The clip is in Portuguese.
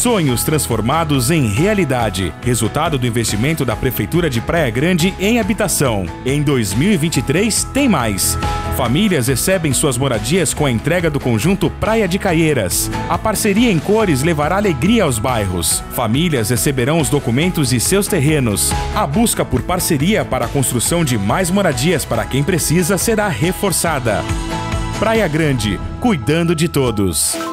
Sonhos transformados em realidade. Resultado do investimento da Prefeitura de Praia Grande em habitação. Em 2023 tem mais. Famílias recebem suas moradias com a entrega do conjunto Praia de Caieiras. A parceria em cores levará alegria aos bairros. Famílias receberão os documentos e seus terrenos. A busca por parceria para a construção de mais moradias para quem precisa será reforçada. Praia Grande, cuidando de todos.